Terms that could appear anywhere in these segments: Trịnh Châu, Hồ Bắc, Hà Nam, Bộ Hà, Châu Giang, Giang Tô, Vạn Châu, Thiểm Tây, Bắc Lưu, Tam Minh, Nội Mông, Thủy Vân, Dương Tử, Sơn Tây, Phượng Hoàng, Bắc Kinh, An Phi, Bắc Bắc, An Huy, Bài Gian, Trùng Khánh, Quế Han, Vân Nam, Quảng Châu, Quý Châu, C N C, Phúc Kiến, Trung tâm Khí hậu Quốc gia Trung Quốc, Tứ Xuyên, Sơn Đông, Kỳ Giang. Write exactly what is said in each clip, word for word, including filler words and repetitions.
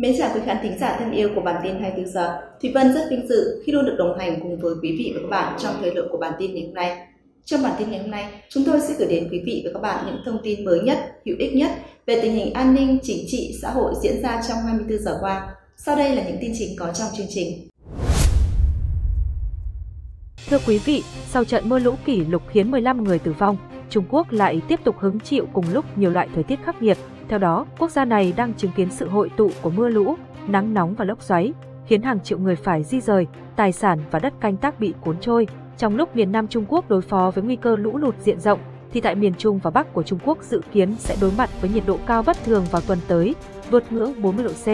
Mến chào quý khán thính giả thân yêu của bản tin hai mươi bốn giờ. Thủy Vân rất vinh dự khi luôn được đồng hành cùng với quý vị và các bạn trong thời lượng của bản tin ngày hôm nay. Trong bản tin ngày hôm nay, chúng tôi sẽ gửi đến quý vị và các bạn những thông tin mới nhất, hữu ích nhất về tình hình an ninh, chính trị, xã hội diễn ra trong hai mươi bốn giờ qua. Sau đây là những tin chính có trong chương trình. Thưa quý vị, sau trận mưa lũ kỷ lục khiến mười lăm người tử vong, Trung Quốc lại tiếp tục hứng chịu cùng lúc nhiều loại thời tiết khắc nghiệt. Theo đó, quốc gia này đang chứng kiến sự hội tụ của mưa lũ, nắng nóng và lốc xoáy, khiến hàng triệu người phải di rời, tài sản và đất canh tác bị cuốn trôi. Trong lúc miền Nam Trung Quốc đối phó với nguy cơ lũ lụt diện rộng, thì tại miền Trung và Bắc của Trung Quốc dự kiến sẽ đối mặt với nhiệt độ cao bất thường vào tuần tới, vượt ngưỡng bốn mươi độ C.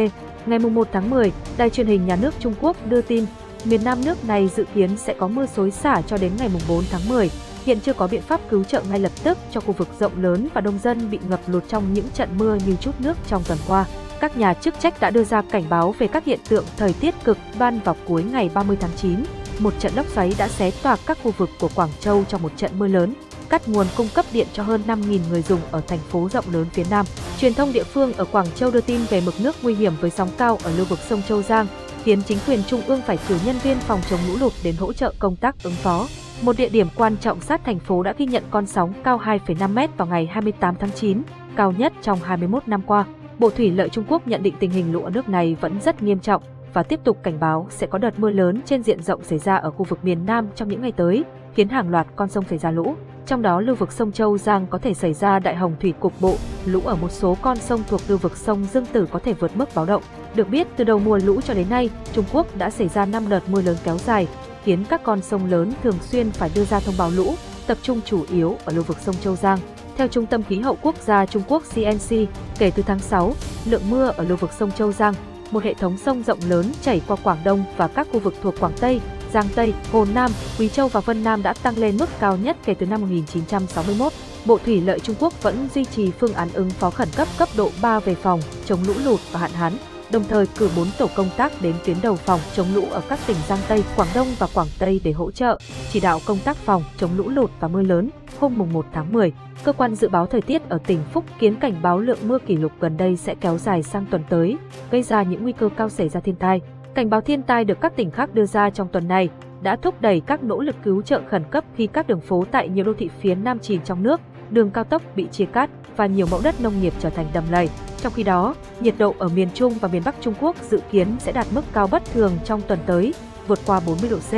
Ngày mùng một tháng mười, Đài truyền hình nhà nước Trung Quốc đưa tin, miền Nam nước này dự kiến sẽ có mưa xối xả cho đến ngày mùng bốn tháng mười. Hiện chưa có biện pháp cứu trợ ngay lập tức cho khu vực rộng lớn và đông dân bị ngập lụt trong những trận mưa như trút nước trong tuần qua. Các nhà chức trách đã đưa ra cảnh báo về các hiện tượng thời tiết cực đoan vào cuối ngày ba mươi tháng chín. Một trận lốc xoáy đã xé toạc các khu vực của Quảng Châu trong một trận mưa lớn, cắt nguồn cung cấp điện cho hơn năm nghìn người dùng ở thành phố rộng lớn phía Nam. Truyền thông địa phương ở Quảng Châu đưa tin về mực nước nguy hiểm với sóng cao ở lưu vực sông Châu Giang, khiến chính quyền trung ương phải cử nhân viên phòng chống lũ lụt đến hỗ trợ công tác ứng phó. Một địa điểm quan trọng sát thành phố đã ghi nhận con sóng cao hai phẩy năm mét vào ngày hai mươi tám tháng chín, cao nhất trong hai mươi mốt năm qua. Bộ Thủy lợi Trung Quốc nhận định tình hình lũ ở nước này vẫn rất nghiêm trọng và tiếp tục cảnh báo sẽ có đợt mưa lớn trên diện rộng xảy ra ở khu vực miền Nam trong những ngày tới, khiến hàng loạt con sông xảy ra lũ. Trong đó, lưu vực sông Châu Giang có thể xảy ra đại hồng thủy cục bộ, lũ ở một số con sông thuộc lưu vực sông Dương Tử có thể vượt mức báo động. Được biết, từ đầu mùa lũ cho đến nay, Trung Quốc đã xảy ra năm đợt mưa lớn kéo dài, khiến các con sông lớn thường xuyên phải đưa ra thông báo lũ, tập trung chủ yếu ở lưu vực sông Châu Giang. Theo Trung tâm Khí hậu Quốc gia Trung Quốc C N C, kể từ tháng sáu, lượng mưa ở lưu vực sông Châu Giang, một hệ thống sông rộng lớn chảy qua Quảng Đông và các khu vực thuộc Quảng Tây, Giang Tây, Hồ Nam, Quý Châu và Vân Nam đã tăng lên mức cao nhất kể từ năm một nghìn chín trăm sáu mươi mốt. Bộ Thủy lợi Trung Quốc vẫn duy trì phương án ứng phó khẩn cấp cấp độ ba về phòng chống lũ lụt và hạn hán, đồng thời cử bốn tổ công tác đến tuyến đầu phòng chống lũ ở các tỉnh Giang Tây, Quảng Đông và Quảng Tây để hỗ trợ, chỉ đạo công tác phòng chống lũ lụt và mưa lớn. Hôm mùng một tháng mười, cơ quan dự báo thời tiết ở tỉnh Phúc Kiến cảnh báo lượng mưa kỷ lục gần đây sẽ kéo dài sang tuần tới, gây ra những nguy cơ cao xảy ra thiên tai. Cảnh báo thiên tai được các tỉnh khác đưa ra trong tuần này đã thúc đẩy các nỗ lực cứu trợ khẩn cấp khi các đường phố tại nhiều đô thị phía Nam chìm trong nước, đường cao tốc bị chia cắt và nhiều mẫu đất nông nghiệp trở thành đầm lầy. Trong khi đó, nhiệt độ ở miền Trung và miền Bắc Trung Quốc dự kiến sẽ đạt mức cao bất thường trong tuần tới, vượt qua bốn mươi độ C.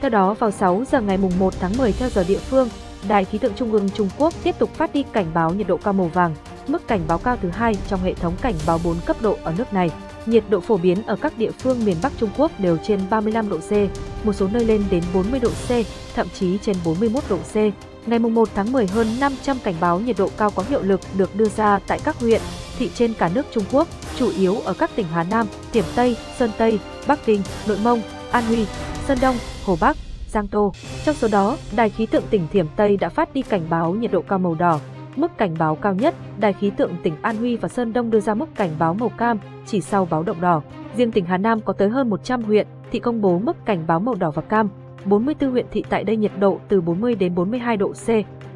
Theo đó, vào sáu giờ ngày mùng một tháng mười theo giờ địa phương, Đài khí tượng Trung ương Trung Quốc tiếp tục phát đi cảnh báo nhiệt độ cao màu vàng, mức cảnh báo cao thứ hai trong hệ thống cảnh báo bốn cấp độ ở nước này. Nhiệt độ phổ biến ở các địa phương miền Bắc Trung Quốc đều trên ba mươi lăm độ C, một số nơi lên đến bốn mươi độ C, thậm chí trên bốn mươi mốt độ C. Ngày mùng một tháng mười, hơn năm trăm cảnh báo nhiệt độ cao có hiệu lực được đưa ra tại các huyện, thị trên cả nước Trung Quốc, chủ yếu ở các tỉnh Hà Nam, Thiểm Tây, Sơn Tây, Bắc Kinh, Nội Mông, An Huy, Sơn Đông, Hồ Bắc, Giang Tô. Trong số đó, Đài khí tượng tỉnh Thiểm Tây đã phát đi cảnh báo nhiệt độ cao màu đỏ. Mức cảnh báo cao nhất, Đài khí tượng tỉnh An Huy và Sơn Đông đưa ra mức cảnh báo màu cam, chỉ sau báo động đỏ. Riêng tỉnh Hà Nam có tới hơn một trăm huyện thị công bố mức cảnh báo màu đỏ và cam. bốn mươi tư huyện thị tại đây nhiệt độ từ bốn mươi đến bốn mươi hai độ C.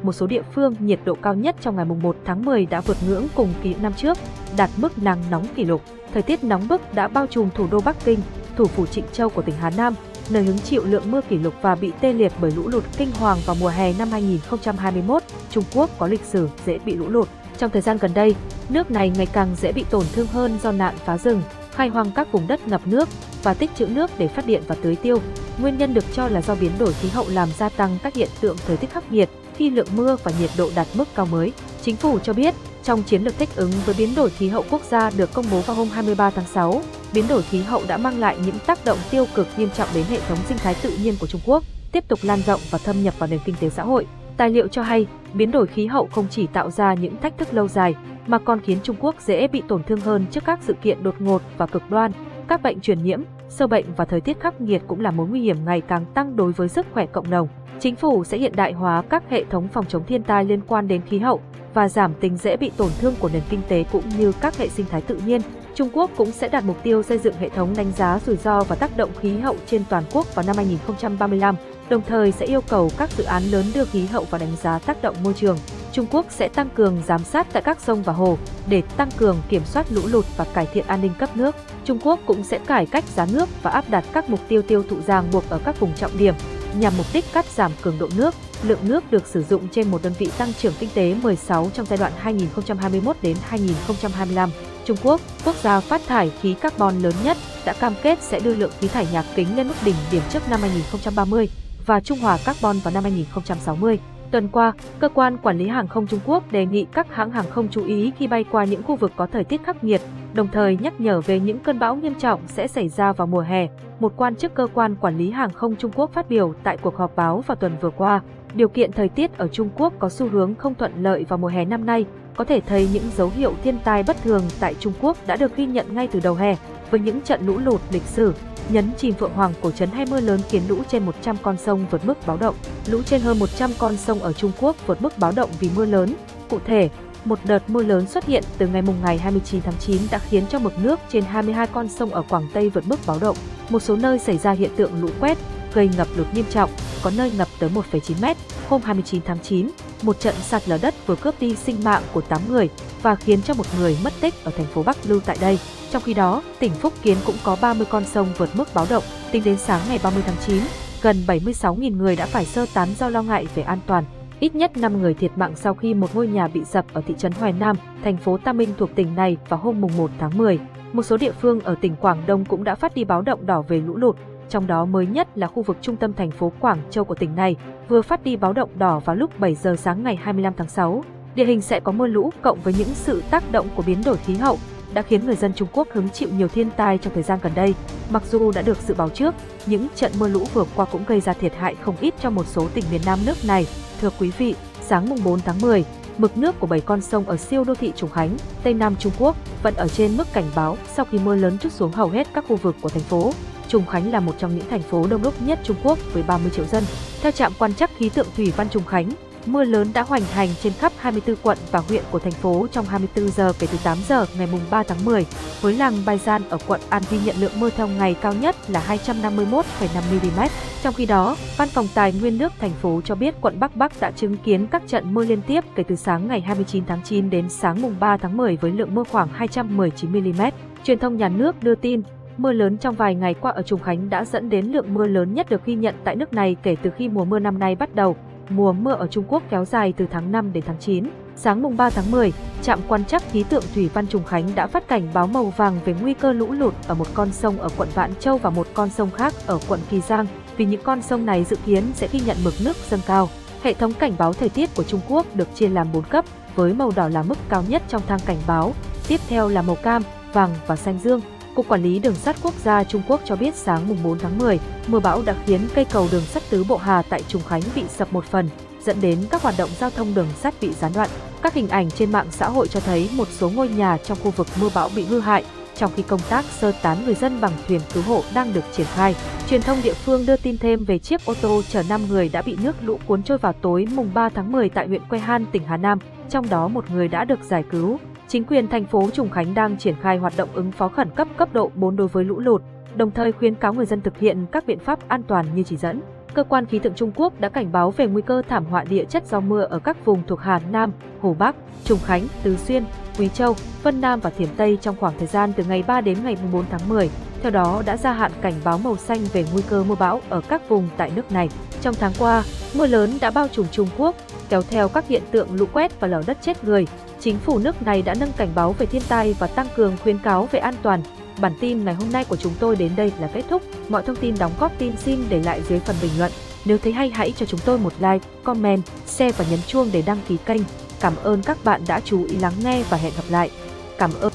Một số địa phương nhiệt độ cao nhất trong ngày mùng một tháng mười đã vượt ngưỡng cùng kỳ năm trước, đạt mức nắng nóng kỷ lục. Thời tiết nóng bức đã bao trùm thủ đô Bắc Kinh, thủ phủ Trịnh Châu của tỉnh Hà Nam, nơi hứng chịu lượng mưa kỷ lục và bị tê liệt bởi lũ lụt kinh hoàng vào mùa hè năm hai nghìn không trăm hai mươi mốt. Trung Quốc có lịch sử dễ bị lũ lụt. Trong thời gian gần đây, nước này ngày càng dễ bị tổn thương hơn do nạn phá rừng, khai hoang các vùng đất ngập nước và tích trữ nước để phát điện và tưới tiêu. Nguyên nhân được cho là do biến đổi khí hậu làm gia tăng các hiện tượng thời tiết khắc nghiệt khi lượng mưa và nhiệt độ đạt mức cao mới. Chính phủ cho biết, trong chiến lược thích ứng với biến đổi khí hậu quốc gia được công bố vào hôm hai mươi ba tháng sáu, biến đổi khí hậu đã mang lại những tác động tiêu cực nghiêm trọng đến hệ thống sinh thái tự nhiên của Trung Quốc, tiếp tục lan rộng và thâm nhập vào nền kinh tế xã hội. Tài liệu cho hay, biến đổi khí hậu không chỉ tạo ra những thách thức lâu dài, mà còn khiến Trung Quốc dễ bị tổn thương hơn trước các sự kiện đột ngột và cực đoan. Các bệnh truyền nhiễm, sâu bệnh và thời tiết khắc nghiệt cũng là mối nguy hiểm ngày càng tăng đối với sức khỏe cộng đồng. Chính phủ sẽ hiện đại hóa các hệ thống phòng chống thiên tai liên quan đến khí hậu và giảm tính dễ bị tổn thương của nền kinh tế cũng như các hệ sinh thái tự nhiên. Trung Quốc cũng sẽ đạt mục tiêu xây dựng hệ thống đánh giá rủi ro và tác động khí hậu trên toàn quốc vào năm hai nghìn không trăm ba mươi lăm, đồng thời sẽ yêu cầu các dự án lớn đưa khí hậu vào đánh giá tác động môi trường. Trung Quốc sẽ tăng cường giám sát tại các sông và hồ để tăng cường kiểm soát lũ lụt và cải thiện an ninh cấp nước. Trung Quốc cũng sẽ cải cách giá nước và áp đặt các mục tiêu tiêu thụ ràng buộc ở các vùng trọng điểm nhằm mục đích cắt giảm cường độ nước, lượng nước được sử dụng trên một đơn vị tăng trưởng kinh tế mười sáu trong giai đoạn hai nghìn không trăm hai mươi mốt đến hai nghìn không trăm hai mươi lăm. Trung Quốc, quốc gia phát thải khí carbon lớn nhất, đã cam kết sẽ đưa lượng khí thải nhà kính lên mức đỉnh điểm trước năm hai nghìn không trăm ba mươi và trung hòa carbon vào năm hai nghìn không trăm sáu mươi. Tuần qua, cơ quan quản lý hàng không Trung Quốc đề nghị các hãng hàng không chú ý khi bay qua những khu vực có thời tiết khắc nghiệt, đồng thời nhắc nhở về những cơn bão nghiêm trọng sẽ xảy ra vào mùa hè. Một quan chức cơ quan quản lý hàng không Trung Quốc phát biểu tại cuộc họp báo vào tuần vừa qua, điều kiện thời tiết ở Trung Quốc có xu hướng không thuận lợi vào mùa hè năm nay. Có thể thấy những dấu hiệu thiên tai bất thường tại Trung Quốc đã được ghi nhận ngay từ đầu hè, với những trận lũ lụt lịch sử, nhấn chìm Phượng Hoàng cổ trấn hay mưa lớn khiến lũ trên một trăm con sông vượt mức báo động. Lũ trên hơn một trăm con sông ở Trung Quốc vượt mức báo động vì mưa lớn. Cụ thể, một đợt mưa lớn xuất hiện từ ngày mùng ngày hai mươi chín tháng chín đã khiến cho mực nước trên hai mươi hai con sông ở Quảng Tây vượt mức báo động. Một số nơi xảy ra hiện tượng lũ quét, gây ngập lụt nghiêm trọng, có nơi ngập tới một phẩy chín mét. Hôm hai mươi chín tháng chín, một trận sạt lở đất vừa cướp đi sinh mạng của tám người và khiến cho một người mất tích ở thành phố Bắc Lưu tại đây. Trong khi đó, tỉnh Phúc Kiến cũng có ba mươi con sông vượt mức báo động. Tính đến sáng ngày ba mươi tháng chín, gần bảy mươi sáu nghìn người đã phải sơ tán do lo ngại về an toàn. Ít nhất năm người thiệt mạng sau khi một ngôi nhà bị sập ở thị trấn Hoài Nam, thành phố Tam Minh thuộc tỉnh này vào hôm mùng một tháng mười. Một số địa phương ở tỉnh Quảng Đông cũng đã phát đi báo động đỏ về lũ lụt, trong đó mới nhất là khu vực trung tâm thành phố Quảng Châu của tỉnh này, vừa phát đi báo động đỏ vào lúc bảy giờ sáng ngày hai mươi lăm tháng sáu. Địa hình sẽ có mưa lũ cộng với những sự tác động của biến đổi khí hậu đã khiến người dân Trung Quốc hứng chịu nhiều thiên tai trong thời gian gần đây. Mặc dù đã được dự báo trước, những trận mưa lũ vừa qua cũng gây ra thiệt hại không ít cho một số tỉnh miền Nam nước này. Thưa quý vị, sáng mùng bốn tháng mười, mực nước của bảy con sông ở siêu đô thị Trùng Khánh, Tây Nam Trung Quốc vẫn ở trên mức cảnh báo sau khi mưa lớn trút xuống hầu hết các khu vực của thành phố. Trùng Khánh là một trong những thành phố đông đúc nhất Trung Quốc với ba mươi triệu dân. Theo trạm quan trắc khí tượng Thủy Văn Trùng Khánh, mưa lớn đã hoành hành trên khắp hai mươi tư quận và huyện của thành phố trong hai mươi tư giờ kể từ tám giờ ngày mùng ba tháng mười, với làng Bài Gian ở quận An Phi nhận lượng mưa theo ngày cao nhất là hai trăm năm mươi mốt phẩy năm mi-li-mét. Trong khi đó, Văn phòng Tài nguyên nước thành phố cho biết quận Bắc Bắc đã chứng kiến các trận mưa liên tiếp kể từ sáng ngày hai mươi chín tháng chín đến sáng mùng ba tháng mười với lượng mưa khoảng hai trăm mười chín mi-li-mét. Truyền thông nhà nước đưa tin, mưa lớn trong vài ngày qua ở Trùng Khánh đã dẫn đến lượng mưa lớn nhất được ghi nhận tại nước này kể từ khi mùa mưa năm nay bắt đầu. Mùa mưa ở Trung Quốc kéo dài từ tháng năm đến tháng chín. Sáng mùng ba tháng mười, trạm quan trắc khí tượng Thủy Văn Trùng Khánh đã phát cảnh báo màu vàng về nguy cơ lũ lụt ở một con sông ở quận Vạn Châu và một con sông khác ở quận Kỳ Giang, vì những con sông này dự kiến sẽ ghi nhận mực nước dâng cao. Hệ thống cảnh báo thời tiết của Trung Quốc được chia làm bốn cấp, với màu đỏ là mức cao nhất trong thang cảnh báo, tiếp theo là màu cam, vàng và xanh dương. Cục Quản lý Đường sắt Quốc gia Trung Quốc cho biết sáng mùng bốn tháng mười, mưa bão đã khiến cây cầu đường sắt Tứ Bộ Hà tại Trùng Khánh bị sập một phần, dẫn đến các hoạt động giao thông đường sắt bị gián đoạn. Các hình ảnh trên mạng xã hội cho thấy một số ngôi nhà trong khu vực mưa bão bị hư hại, trong khi công tác sơ tán người dân bằng thuyền cứu hộ đang được triển khai. Truyền thông địa phương đưa tin thêm về chiếc ô tô chở năm người đã bị nước lũ cuốn trôi vào tối mùng ba tháng mười tại huyện Quế Han, tỉnh Hà Nam, trong đó một người đã được giải cứu. Chính quyền thành phố Trùng Khánh đang triển khai hoạt động ứng phó khẩn cấp cấp độ bốn đối với lũ lụt, đồng thời khuyến cáo người dân thực hiện các biện pháp an toàn như chỉ dẫn. Cơ quan khí tượng Trung Quốc đã cảnh báo về nguy cơ thảm họa địa chất do mưa ở các vùng thuộc Hà Nam, Hồ Bắc, Trùng Khánh, Tứ Xuyên, Quý Châu, Vân Nam và Thiểm Tây trong khoảng thời gian từ ngày ba đến ngày mùng bốn tháng mười. Theo đó đã gia hạn cảnh báo màu xanh về nguy cơ mưa bão ở các vùng tại nước này. Trong tháng qua, mưa lớn đã bao trùm Trung Quốc, kéo theo các hiện tượng lũ quét và lở đất chết người. Chính phủ nước này đã nâng cảnh báo về thiên tai và tăng cường khuyến cáo về an toàn. Bản tin ngày hôm nay của chúng tôi đến đây là kết thúc. Mọi thông tin đóng góp tin xin để lại dưới phần bình luận. Nếu thấy hay hãy cho chúng tôi một like, comment, share và nhấn chuông để đăng ký kênh. Cảm ơn các bạn đã chú ý lắng nghe và hẹn gặp lại. Cảm ơn.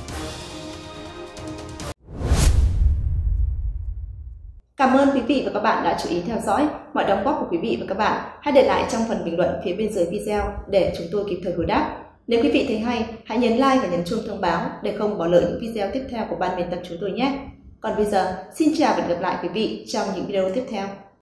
Cảm ơn quý vị và các bạn đã chú ý theo dõi. Mọi đóng góp của quý vị và các bạn hãy để lại trong phần bình luận phía bên dưới video để chúng tôi kịp thời hồi đáp. Nếu quý vị thấy hay, hãy nhấn like và nhấn chuông thông báo để không bỏ lỡ những video tiếp theo của ban biên tập chúng tôi nhé. Còn bây giờ, xin chào và hẹn gặp lại quý vị trong những video tiếp theo.